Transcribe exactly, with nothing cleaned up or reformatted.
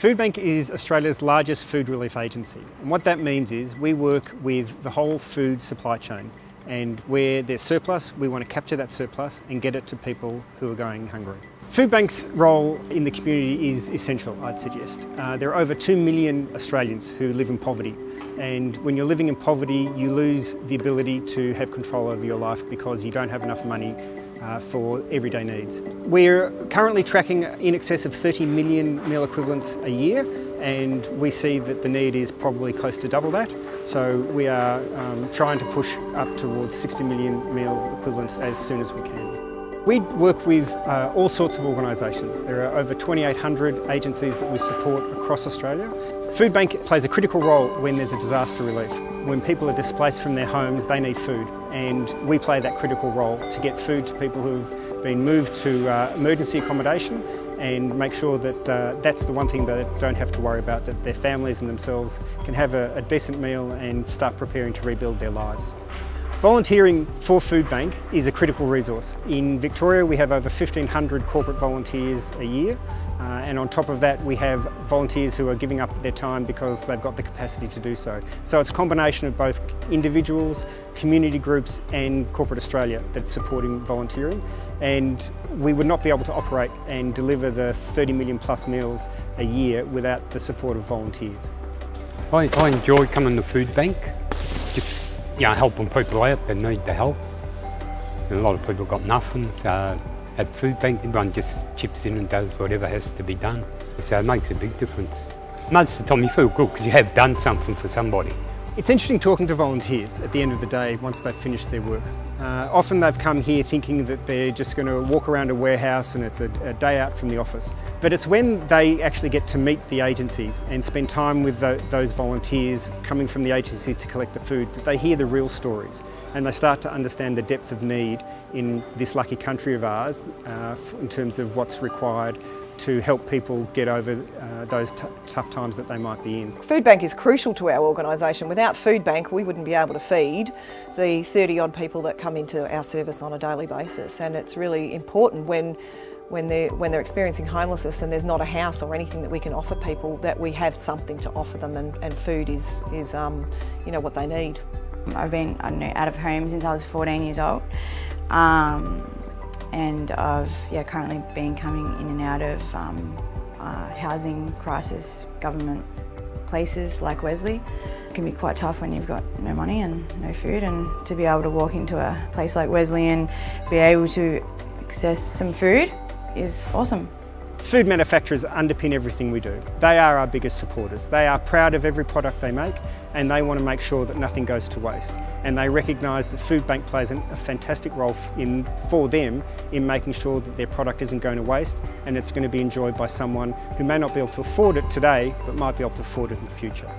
Foodbank is Australia's largest food relief agency, and what that means is we work with the whole food supply chain, and where there's surplus we want to capture that surplus and get it to people who are going hungry. Foodbank's role in the community is essential, I'd suggest. Uh, there are over two million Australians who live in poverty, and when you're living in poverty you lose the ability to have control over your life because you don't have enough money Uh, for everyday needs. We're currently tracking in excess of thirty million meal equivalents a year, and we see that the need is probably close to double that. So we are um, trying to push up towards sixty million meal equivalents as soon as we can. We work with uh, all sorts of organisations. There are over twenty-eight hundred agencies that we support across Australia. Foodbank plays a critical role when there's a disaster relief. When people are displaced from their homes, they need food, and we play that critical role to get food to people who've been moved to uh, emergency accommodation, and make sure that uh, that's the one thing they don't have to worry about, that their families and themselves can have a, a decent meal and start preparing to rebuild their lives. Volunteering for Foodbank is a critical resource. In Victoria we have over fifteen hundred corporate volunteers a year, uh, and on top of that we have volunteers who are giving up their time because they've got the capacity to do so. So it's a combination of both individuals, community groups and corporate Australia that's supporting volunteering, and we would not be able to operate and deliver the thirty million plus meals a year without the support of volunteers. I, I enjoy coming to Foodbank. Just Yeah, helping people out that need the help. And a lot of people got nothing, so at Foodbank everyone just chips in and does whatever has to be done. So it makes a big difference. Most of the time you feel good because you have done something for somebody. It's interesting talking to volunteers at the end of the day once they've finished their work. Uh, often they've come here thinking that they're just going to walk around a warehouse and it's a, a day out from the office. But it's when they actually get to meet the agencies and spend time with the, those volunteers coming from the agencies to collect the food that they hear the real stories, and they start to understand the depth of need in this lucky country of ours uh, in terms of what's required to help people get over uh, those tough times that they might be in. Foodbank is crucial to our organisation. Without Foodbank we wouldn't be able to feed the thirty odd people that come into our service on a daily basis, and it's really important when when they're, when they're experiencing homelessness and there's not a house or anything that we can offer people, that we have something to offer them, and, and food is, is um, you know, what they need. I've been, I don't know, out of home since I was fourteen years old. Um, and I've yeah, currently been coming in and out of um, uh, housing crisis, government places like Wesley. It can be quite tough when you've got no money and no food, and to be able to walk into a place like Wesley and be able to access some food is awesome. Food manufacturers underpin everything we do. They are our biggest supporters. They are proud of every product they make, and they want to make sure that nothing goes to waste. And they recognise that Foodbank plays a fantastic role in, for them in making sure that their product isn't going to waste and it's going to be enjoyed by someone who may not be able to afford it today but might be able to afford it in the future.